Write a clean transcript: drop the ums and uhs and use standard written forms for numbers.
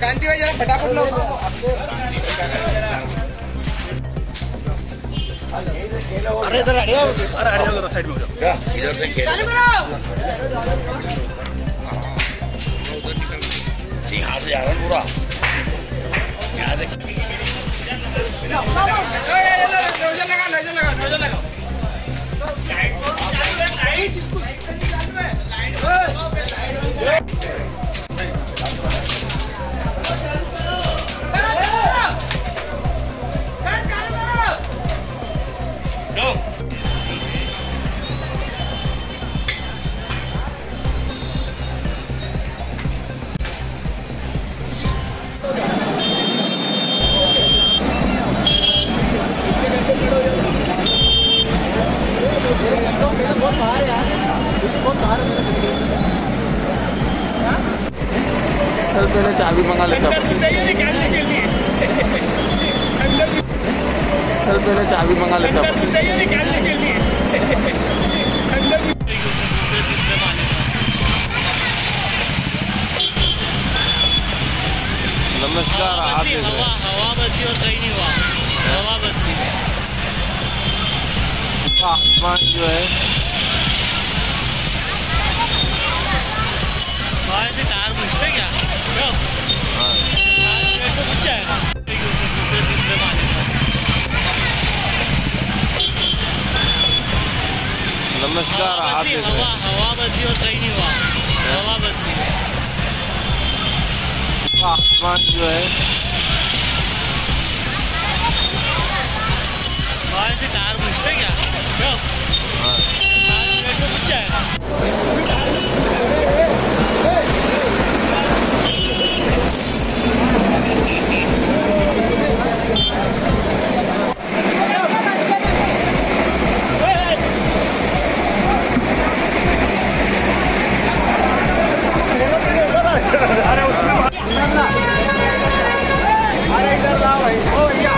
कांति भाई जरा फटाफट लो। अरे इधर हट जाओ, अरे हट जाओ साइड में हो जाओ, इधर से खेल चालू करो। यहाँ से आ रहा पूरा, यहाँ से चलो चाबी मंगा लेता हूँ, चलो चाबी मंगा लेता हूँ। नमस्कार, आप हवा बची और कहीं नहीं हुआ, हवा बची आसमान जो है हवा बची और कहीं नहीं हुआ, हवा बची आसमान जो है से तार पूछते क्या